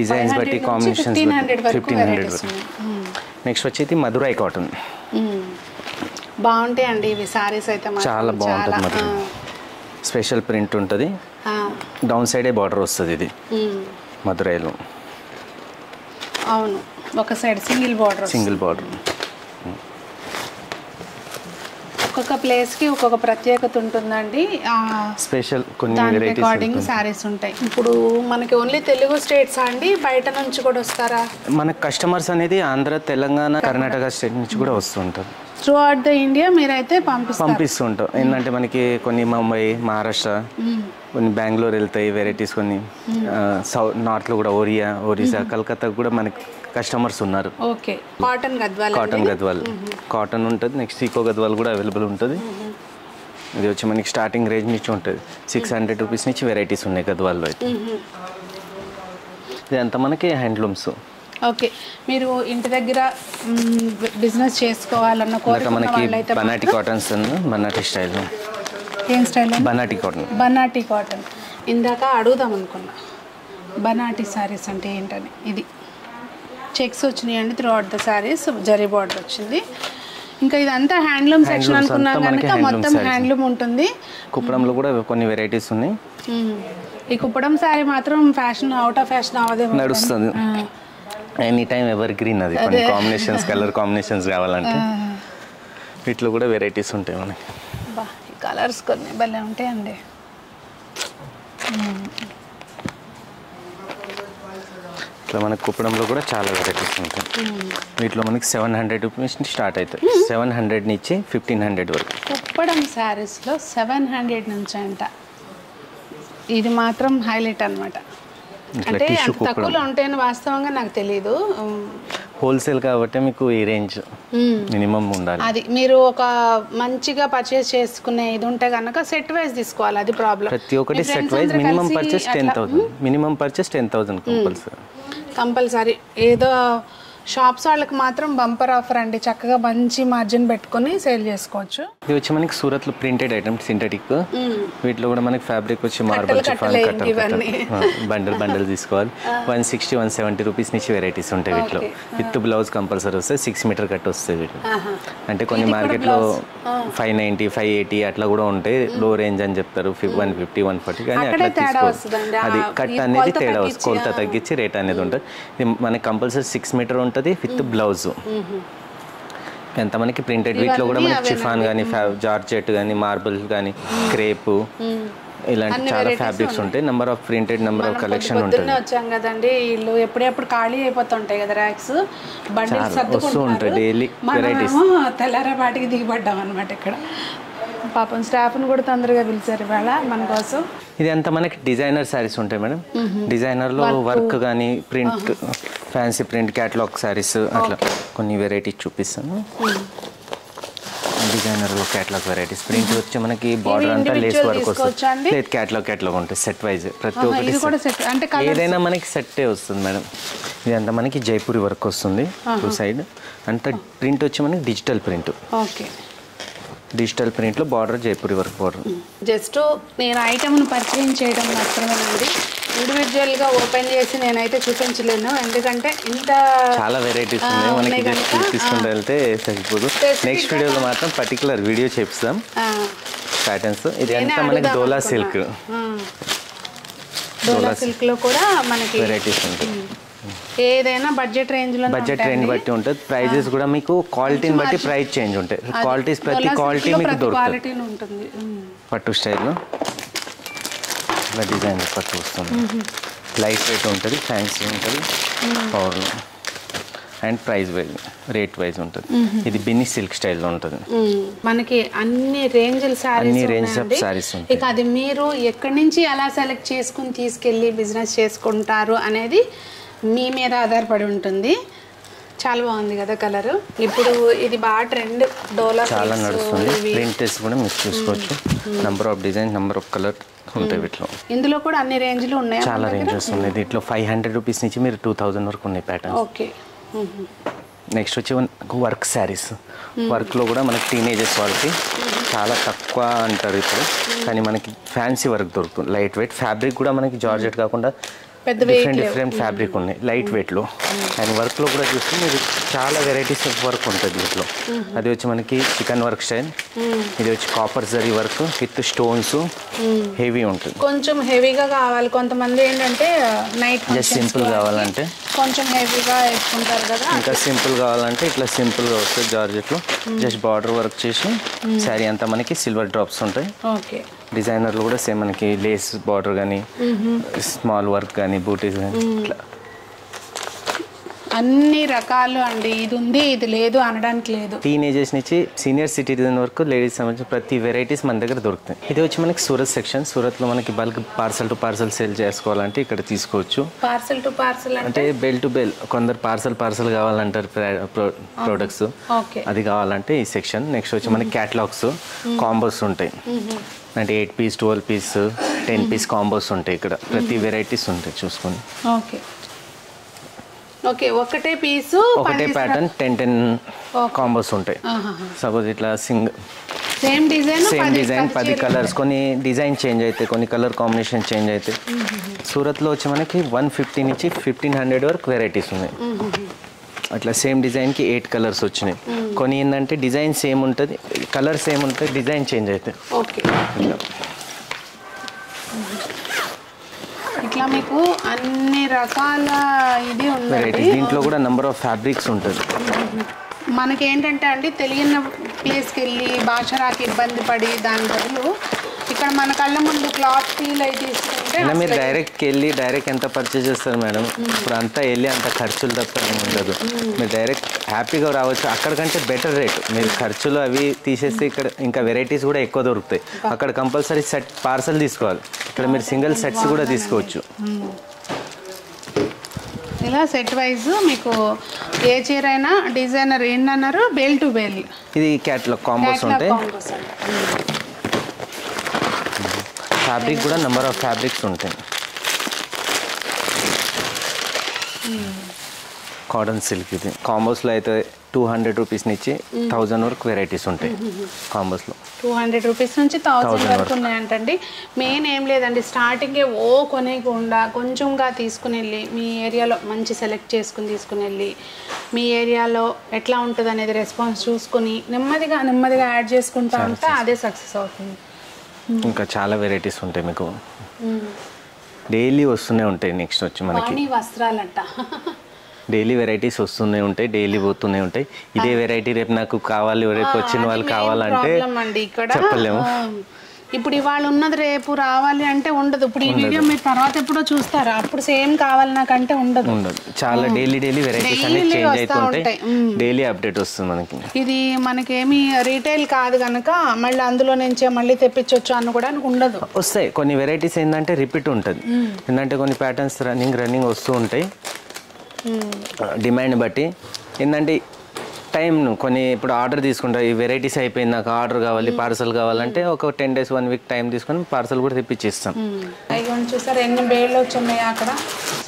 డిజైన్స్ బట్టి కాంబినేషన్స్ 1500 వరకు. నెక్స్ట్ వచ్చేది మధురై కాటన్, బాగుంటాయి అండి ఇవి సారీస్ అయితే, చాలా బాగుంటుంది. स्पेशल प्रिंट उंटदी డౌన్ సైడే బోర్డర్ వస్తది ఇది మధురైలో అవును ఒక సైడ్ సింగిల్ బోర్డర్ ఒక్కొక్క ప్లేస్ కి ఒక్కొక్క ప్రత్యేకత ఉంటుందండి స్పెషల్ కొన్ని వెరైటీస్ అకార్డింగ్ సారీస్ ఉంటాయి ఇప్పుడు మనకి ఓన్లీ తెలుగు స్టేట్స్ అండి బయట నుంచి కూడా వస్తారా మన కస్టమర్స్ అనేది ఆంధ్ర తెలంగాణ కర్ణాటక స్టేట్ నుంచి కూడా వస్తుంటారు త్రూ అవుట్ ద ఇండియా మీరైతే పంపిస్తుంటారు ఏందంటే మనకి కొన్ని ముంబై మహారాష్ట్ర కొన్ని బెంగళూరు వెళ్తాయి వెరైటీస్ కొన్ని సౌత్ నార్త్ లో కూడా ఒరిస్సా కలకత్తా కూడా మనకి కస్టమర్స్ ఉన్నారు ఓకే కాటన్ గద్వాల్ కాటన్ ఉంటది నెక్స్ట్ ఈకో గద్వాల్ కూడా అవైలబుల్ ఉంటది ఇది వచ్చే మనకి స్టార్టింగ్ రేంజ్ నుంచి ఉంటది 600 రూపాయస్ నుంచి వెరైటీస్ ఉన్నాయి గద్వాల్ లో అయితే ఇదంతా మనకి హ్యాండ్లూమ్స్ ఓకే మీరు ఇంటి దగ్గర బిజినెస్ చేసుకోవాలన్న కోరికన్న వాళ్ళైతే బనాటి కాటన్స్ బనాటి స్టైల్ బనాటి కాటన్ ఇందాక అడుగుదాం అనుకున్నా బనాటి సారీస్ అంటే ఏంటని ఇది చెక్స్ వచ్చినాయి అండి throughout the saris zari border వచ్చింది ఇంకా ఇదంతా హ్యాండ్లూమ్ సెక్షన్ అనుకున్నా కనుక మొత్తం హ్యాండ్లూమ్ ఉంటుంది కుప్పడంలో కూడా కొన్ని వెరైటీస్ ఉన్నాయి ఈ కుప్పడం సారీ మాత్రం ఫ్యాషన్ అవుట్ ఆఫ్ ఫ్యాషన్ అవదే నడుస్తుంది ఎనీ టైం ఎవర్ గ్రీన్ అది కొన్ని కాంబినేషన్స్ కలర్ కాంబినేషన్స్ కావాలంటే వీటిలో కూడా వెరైటీస్ ఉంటాయి మనకి కలర్స్ కొన్ని భలే ఉంటాయండి ఇట్లా మనకు కుప్పడంలో కూడా చాలా వెరైటీస్ ఉంటాయి వీటిలో మనకి 700 రూపీస్ నుంచి స్టార్ట్ అవుతాయి 700 నుంచి 1500 వరకు కుప్పడం శారీస్లో 700 నుంచి అంట ఇది మాత్రం హైలైట్ అన్నమాట అంటే తక్కువలో ఉంటాయని వాస్తవంగా నాకు తెలియదు హోల్సేల్ కాబట్టి మీకు ఈ రేంజ్ మినిమం ఉండాలి అది మీరు ఒక మంచిగా పర్చేస్ చేసుకునే ఇది ఉంటే గనక సెట్ వైస్ తీసుకోవాలి అది ప్రాబ్లం ప్రతి ఒక్కటి set wise minimum purchase 10000 compulsory ఏదో షాప్స్ వాళ్ళకి మాత్రం బంపర్ ఆఫర్ అండి చక్కగా మంచి మార్జిన్ పెట్టుకొని సేల్ చేసుకోవచ్చు ఇది వచ్చి మనకి సూరత్ లో ప్రింటెడ్ ఐటమ్ సింథటిక్ వీటిలో కూడా మనకి ఫ్యాబ్రిక్ వచ్చి మార్బుల్ చిఫాన్ కట్టర్ బండల్ తీసుకోవాలి 160 170 రూపాయస్ నుంచి వెరైటీస్ ఉంటాయి వీటిలో విత్ బ్లౌజ్ కంపల్సరీ వస్తాయి 6 మీటర్ కట్ వస్తాయి వీటిలో అంటే కొన్ని మార్కెట్ లో 590 580 అట్లా కూడా ఉంటాయి లో రేంజ్ అని చెప్తారు 150 140 కానీ అట్లా తీసుకోవాలి అది కట్ అనేది తేడా వస్తుంది కొలత తగ్గించి రేట్ అనేది ఉంటుంది మనకి కంపల్సరీ 6 మీటర్ విత్ బ్లౌజ్ ఎంత మనకి ప్రింటెడ్ వీటిలో కూడా మనకి చిఫాన్ కానీ జార్జెట్ కానీ మార్బుల్ కానీ క్రేపు ఇలాంటి చాలా ఫ్యాబ్రిక్స్ ఉంటాయి number of printed number of collection ఉంటుంది వచ్చాం కదండి వీళ్ళు ఎప్పుడెప్పుడు ఖాళీ అయిపోతుంటాయి కదా ర్యాక్స్ బండిల్స్ వస్తూ ఉంటాయి డైలీ వెరైటీస్ తెల్లరపాటికి దిగిపడ్డాం అనమాట ఇక్కడ పాపం స్టాఫ్ను కూడా తొందరగా పిలిచారు ఇవాళ మన కోసం ఇది అంతా మనకి డిజైనర్ శారీస్ ఉంటాయి మేడం డిజైనర్లో వర్క్ కానీ print fancy print catalogue saris అట్లా కొన్ని వెరైటీస్ చూపిస్తాను డిజైనర్లో క్యాటలాగ్ వెరైటీస్ ప్రింట్ వచ్చి మనకి బార్డర్ అంతా లేస్ వర్క్ వస్తుంది లేదు క్యాటలాగ్ ఉంటుంది సెట్ వైజ్ ప్రతి ఒక్కటి ఏదైనా మనకి సెట్టే వస్తుంది మేడం ఇదంతా మనకి జైపూరి వర్క్ వస్తుంది టూ సైడ్ అంతా ప్రింట్ వచ్చి మనకి డిజిటల్ ప్రింట్ ఓకే డిజిటల్ ప్రింట్లో border Jaipuri work border just నేను ఐటమ్ను పరిచయం చేయడం మాత్రమేనండి ఇండివిజువల్గా ఓపెన్ చేసి నేనైతే చూపించలేను ఎందుకంటే ఇంత చాలా వెరైటీస్ ఉన్నాయి మనకి తీసుకుంటూ వెళ్తే సరిపోదు నెక్స్ట్ వీడియోలో మాత్రం పర్టికులర్ వీడియో చేపిస్తాం ప్యాటర్న్స్ ఇది అంతా మనకి డోలా సిల్క్లో కూడా మనకి వెరైటీస్ ఉంటాయి ఏదైనా బడ్జెట్ రేంజ్ బట్టి ఉంటుంది ప్రైజెస్ కూడా మీకు క్వాలిటీని బట్టి ప్రైస్ చేంజ్ ఉంటాయి క్వాలిటీస్ ప్రతి క్వాలిటీ మీకు దొరుకుతుంది పట్టు స్టైల్లో ఇలా డిజైన్ పట్టు వస్తుంది లైట్ వెయిట్ ఉంటుంది ఫ్యాన్సీ ఉంటుంది పవర్లో and price wise rate wise ఉంటుంది ఇది బిన్ని సిల్క్ స్టైల్లో ఉంటుంది మనకి అన్ని రేంజ్ సారీస్ ఇక అది మీరు ఎక్కడి నుంచి ఎలా సెలెక్ట్ చేసుకుని తీసుకెళ్ళి బిజినెస్ చేసుకుంటారు అనేది మీ మీద ఆధారపడి ఉంటుంది చాలా బాగుంది కదా కలరు ఇప్పుడు ఇది బాగా ట్రెండ్ డోలా చాలా నడుస్తుంది ప్రింట్స్ కూడా మీరు చూసుకోవచ్చు number of design number of colour ఉంటాయి వీటిలో ఇందులో కూడా అన్ని రేంజ్లు ఉన్నాయి చాలా రేంజెస్ ఉన్నాయి దీంట్లో 500 రూపీస్ నుంచి మీరు 2000 వరకు ఉన్నాయి ప్యాటర్న్ ఓకే నెక్స్ట్ వచ్చి వర్క్ శారీస్ వర్క్లో కూడా మనకి టీనేజర్స్ వాళ్ళకి చాలా తక్కువ అంటారు ఇప్పుడు కానీ మనకి ఫ్యాన్సీ వర్క్ దొరుకుతుంది లైట్ వెయిట్ ఫ్యాబ్రిక్ కూడా మనకి జార్జెట్ కాకుండా different different fabric light weight and work चूस्ते चाला वेराइटीज़ वर्क उंटदी दींट्लो अदि वच्ची मनकी चिकन वर्क स्टाइल इदि वच्ची copper zari work with stones heavy उंटदी కొంచెం హెవీగా కావాలి కొంతమంది ఏంటంటే నైట్ జస్ట్ సింపుల్ కావాలంటే కొంచెం హెవీగా వేసుకుంటారు కదా ఇంకా సింపుల్ కావాలంటే ఇట్లా సింపుల్ గా వస్తుంది జార్జెట్ లో జస్ట్ బార్డర్ వర్క్ చేసి సారీ అంతా మనకి సిల్వర్ డ్రాప్స్ ఉంటాయి ఓకే డిజైనర్లు కూడా సేమ్ మనకి లేస్ బార్డర్ గాని స్మాల్ వర్క్ గాని బూటీస్ గాని ఇట్లా అన్ని రకాలు అండి ఇది ఉంది ఇది లేదు అనడానికి లేదు టీనేజర్స్ నుంచి సీనియర్ సిటిజన్ వరకు లేడీస్ సంబంధించిన ప్రతి వెరైటీస్ మన దగ్గర దొరుకుతాయి ఇది వచ్చి మనకి సూరత్ సెక్షన్ సూరత్ లో మనకి bulk parcel to parcel sale చేసుకోవాలంటే ఇక్కడ తీసుకోవచ్చు పార్సల్ టు పార్సల్ అంటే బెల్ టు బెల్ కొందరు పార్సల్ కావాలంటారు ప్రొడక్ట్స్ ఓకే అది కావాలంటే ఈ సెక్షన్ నెక్స్ట్ వచ్చి మనకి కేటలాగ్స్ కాంబోస్ ఉంటాయి అంటే 8 పీస్ 12 పీస్ 10 పీస్ కాంబోస్ ఉంటాయి ఇక్కడ ప్రతి వెరైటీస్ ఉంటాయి చూసుకోండి ఓకే ఓకే ఒకటే పీస్ ఒకటే ప్యాటర్న్ 10 కాంబోస్ ఉంటాయి సపోజ్ ఇట్లా సింగిల్ సేమ్ డిజైన్ 10 కలర్స్ కొని డిజైన్ చేంజ్ అయితే కొని కలర్ కాంబినేషన్ చేంజ్ అయితే సూరత్ లో వచ్చే మనకి 150 నుంచి 1500 వరకు వెరైటీస్ ఉన్నాయి అట్లా సేమ్ డిజైన్ కి 8 కలర్స్ వచ్చేని కొని ఏందంటే డిజైన్ సేమ్ ఉంటది కలర్ సేమ్ ఉంటది డిజైన్ చేంజ్ అయితే ఓకే ఇట్లా మీకు అన్ని రకాల ఇది ఉందండి దీంట్లో కూడా నంబర్ ఆఫ్ ఫ్యాబ్రిక్స్ ఉంటది మనకి ఏంటంటే అండి తెలియని ప్లేస్ కి వెళ్ళి భాషరాకి ఇబ్బంది పడి దాని బదులు ఇక్కడ మన కళ్ళ ముందు క్లాత్ ఫీల్ అయి తీసుకుంటే మనం డైరెక్ట్ వెళ్ళి డైరెక్ట్ ఎంత పర్చేస్ చేస్తారు మేడం ఇప్పుడు అంతా వెళ్ళి అంత ఖర్చులు తప్పేం ఉండదు మీరు డైరెక్ట్ హ్యాపీగా రావచ్చు అక్కడ కంటే బెటర్ రేట్ మీరు ఖర్చులు అవి తీసేస్తే ఇక్కడ ఇంకా వెరైటీస్ కూడా ఎక్కువ దొరుకుతాయి అక్కడ కంపల్సరీ సెట్ పార్సల్ తీసుకోవాలి ఇక్కడ మీరు సింగిల్ సెట్స్ కూడా తీసుకోవచ్చు ఇలా సెట్ వైస్ మీకు ఏ చీరైనా డిజైనర్ ఏమన్నారు బెల్ టు బెల్ ఇది కేటలాగ్ కాంబోస్ ఉంటాయి ఫ్యాబ్రిక్ కూడా నంబర్ ఆఫ్ ఫ్యాబ్రిక్స్ ఉంటాయి కాటన్ సిల్క్ ఇది కాంబోస్ లో అయితే 200 రూపాయస్ నుంచి 1000 వరకు వెరైటీస్ ఉంటాయి కాంబోస్ లో 200 రూపాయస్ నుంచి 1000 వరకు ఉన్నాయంటండి మెయిన్ ఏం లేదండి స్టార్టింగ్ ఏ ఓ కొనేకుండా కొంచెంగా తీసుకునేల్లి మీ ఏరియాలో మంచి సెలెక్ట్ చేసుకుని తీసుకునేల్లి మీ ఏరియాలో ఎట్లా ఉంటది అనేది రెస్పాన్స్ చూసుకొని నెమ్మదిగా నెమ్మదిగా యాడ్ చేసుకుంటా ఉంటా అదే సక్సెస్ అవుతుంది ఇంకా చాలా వెరైటీస్ ఉంటాయి మీకు డైలీ వస్తూనే ఉంటాయి నెక్స్ట్ వచ్చి మనకి అన్ని వస్త్రాలంట డైలీ వెరైటీస్ వస్తూనే ఉంటాయి డైలీ పోతూనే ఉంటాయి ఇదే వెరైటీ రేపు నాకు కావాలి రేపు వచ్చిన వాళ్ళు కావాలంటే చెప్పలేము ఇప్పుడు ఇవాళ ఉన్నది రేపు రావాలి అంటే ఉండదు ఇప్పుడు ఈ వీడియో మీరు తర్వాత ఎప్పుడో చూస్తారా అప్పుడు సేమ్ కావాలి నాకంటే ఉండదు చాలా డైలీ వెరైటీస్ అన్ని చేంజ్ అవుతుంటాయి డైలీ అప్డేట్ వస్తుంది మనకి ఇది మనకి ఏమీ రీటైల్ కాదు గనక మళ్ళీ అందులో నుంచి మళ్ళీ తెప్పించొచ్చు అన్న కూడా ఉండదు వస్తాయి కొన్ని వెరైటీస్ ఏందంటే రిపీట్ ఉంటది ఏందంటే కొన్ని ప్యాటర్న్స్ రన్నింగ్ వస్తూ ఉంటాయి డిమాండ్ బట్టి ఏంటంటే టైంను కొన్ని ఇప్పుడు ఆర్డర్ తీసుకుంటారు ఈ వెరైటీస్ అయిపోయింది నాకు ఆర్డర్ కావాలి పార్సల్ కావాలంటే ఒక 10 days 1 week టైం తీసుకొని పార్సల్ కూడా తెప్పించేస్తాం అయ్యోని చూసారు ఎన్ని బేళ్ళు వచ్చాయి అక్కడ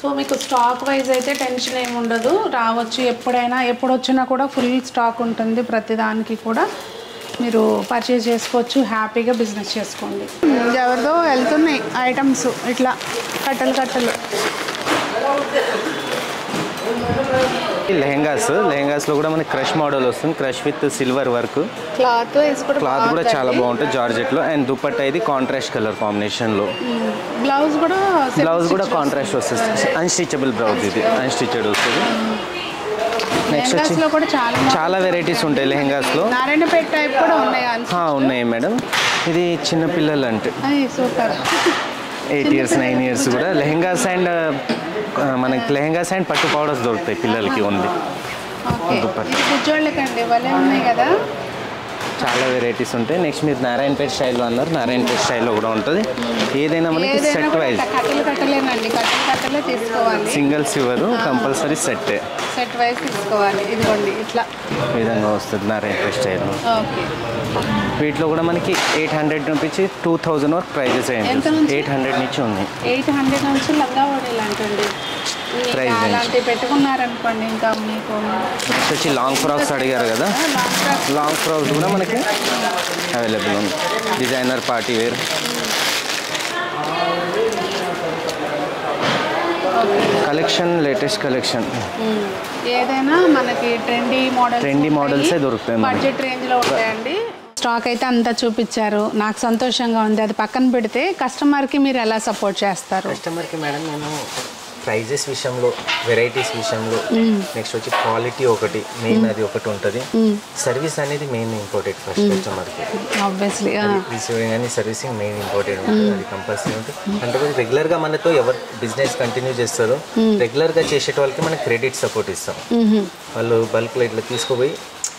సో మీకు స్టాక్ వైజ్ అయితే టెన్షన్ ఏమి ఉండదు రావచ్చు ఎప్పుడైనా ఎప్పుడు వచ్చినా కూడా ఫుల్ స్టాక్ ఉంటుంది ప్రతిదానికి కూడా మీరు పర్చేస్ చేసుకోవచ్చు హ్యాపీగా బిజినెస్ చేసుకోండి ఎవరిదో వెళ్తున్నాయి ఐటమ్స్ ఇట్లా కట్టలు లెహెంగాస్ లో కూడా మనకి క్రష్ మోడల్ వస్తుంది crush with silver work cloth కూడా చాలా బాగుంటుంది జార్జెట్ లో అండ్ దుపట్టా ఇది కాంట్రాస్ట్ కలర్ కాంబినేషన్ లో బ్లౌజ్ కూడా కాంట్రాస్ట్ వస్తుంది అన్స్టిచబుల్ బ్లౌజ్ ఇది అన్స్టిచ్డ్ వస్తుంది నెక్స్ట్ లో కూడా చాలా వెరైటీస్ ఉంటాయి లెహెంగాస్ లో నారాయణపేట టైప్ కూడా ఉన్నాయి మేడం ఇది చిన్న పిల్లలు అంటే 8 years 9 years కూడా లెహెంగాస్ అండ్ మనకి లెహెంగాస్ అండ్ పట్టు పౌడర్స్ దొరుకుతాయి పిల్లలకి ఓన్లీ చాలా వెరైటీస్ ఉంటాయి నెక్స్ట్ మీరు నారాయణపేట స్టైల్లో అన్నారు నారాయణపేట స్టైల్లో కూడా ఉంటుంది ఏదైనా మనకి సెట్ వైజ్ సింగిల్ సివర్ కంపల్సరీ సెట్ వైజ్ తీసుకోవాలి ఇదిగోండి ఇట్లా విధంగా వస్తుంది నారాయణపేట స్టైల్లో వీటిలో కూడా మనకి 800 నుంచి 2000 వరకు ప్రైజెస్ అయ్యింది 800 నుంచి ఉంది 800 నుంచి లంగా వడిలాంటండి ప్రైస్ అలాంటి పెట్టుకున్నారు అనుకోండి ఇంకా మీకు వచ్చి లాంగ్ ఫ్రాక్స్ అడిగారు కదా లాంగ్ ఫ్రాక్స్ కూడా మనకి అవైలబుల్ ఉంది designer party wear collection latest collection trendy models budget range stock अंत చూపించారు నాకు సంతోషంగా ఉంది అది పక్కన పెడితే కస్టమర్ కి మీరు ఎలా సపోర్ట్ చేస్తారు కస్టమర్ కి మేడం నేను ప్రైజెస్ విషయంలో వెరైటీస్ విషయంలో నెక్స్ట్ వచ్చి క్వాలిటీ ఒకటి మెయిన్ అది ఒకటి ఉంటది సర్వీస్ అనేది మెయిన్ ఇంపార్టెంట్ ఫస్ట్ కస్టమర్ కి obviously receiving and servicing main important ఉంటుంది అది కంపల్సరీ ఉంటుంది అంటే రెగ్యులర్ గా మనతో ఎవర్ బిజినెస్ కంటిన్యూ చేస్తారో రెగ్యులర్ గా చేసేటోళ్ళకి మనం క్రెడిట్ సపోర్ట్ ఇస్తాం వాళ్ళు బల్క్ లో ఇట్లా తీసుకుపోయి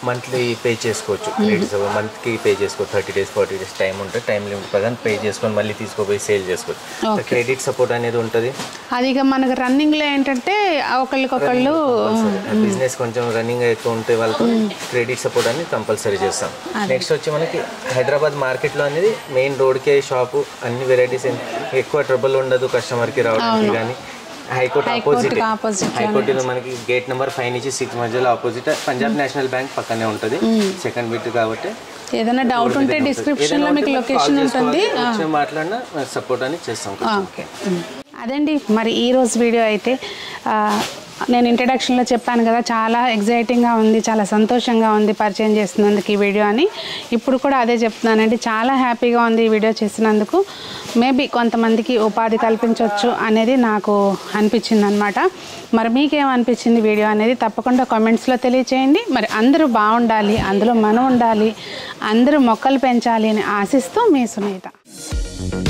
मंथली पे చేసుకోవచ్చు క్రెడిట్స్ మంత్ కి पे చేసుకోవచ్చు 30 డేస్ 40 డేస్ టైం ఉంటే టైం లిమిట్ ప్రకారం पे చేసుకొని మళ్ళీ తీసుకోబోయి సేల్ చేసుకోవచ్చు క్రెడిట్ సపోర్ట్ అనేది ఉంటది అదిగా మనకు రన్నింగ్ లో ఏంటంటే ఒకళ్ళకొకళ్ళు బిజినెస్ కొంచెం రన్నింగ్ అయితే ఉంటే వాళ్ళతో క్రెడిట్ సపోర్ట్ అనేది కంపల్సరీ చేస్తాం నెక్స్ట్ వచ్చి మనకి హైదరాబాద్ మార్కెట్ లో అనేది మెయిన్ రోడ్ కే షాప్ అన్ని వెరైటీస్ ఎక్కువ ట్రబుల్ ఉండదు కస్టమర్ కి రావడానికి గానీ हाईकोर्ट अपोजिट हाईकोर्ट में मन की गेट नंबर 5 నుంచి 6 మధ్యలో అపోజిట్ పంజాబ్ నేషనల్ బ్యాంక్ పక్కనే ఉంటది సెకండ్ బిట్ కాబట్టి ఏదైనా డౌట్ ఉంటే డిస్క్రిప్షన్ లో మీకు లొకేషన్ ఉంటుంది వచ్చే మాట్లాడనా సపోర్ట్ అని చేస్తాం ఓకే అదండి మరి ఈ రోజు వీడియో అయితే నేను ఇంట్రడక్షన్ లో చెప్పాను కదా చాలా ఎక్సైటింగ్ గా ఉంది చాలా సంతోషంగా ఉంది పరిచయం చేస్తున్నందుకు ఈ వీడియో అని ఇప్పుడు కూడా అదే చెప్తున్నానండి చాలా హ్యాపీగా ఉంది ఈ వీడియో చేసినందుకు మేబీ కొంతమందికి ఉపాధి కల్పించవచ్చు అనేది నాకు అనిపిస్తుంది అన్నమాట మరి మీకు ఏమ అనిపిస్తుంది వీడియో అనేది తప్పకుండా కామెంట్స్ లో తెలియజేయండి మరి అందరూ బాగుండాలి అందులో మనం ఉండాలి అందరూ మొక్కలు పెంచాలి అని ఆశిస్తూ మీ సునీత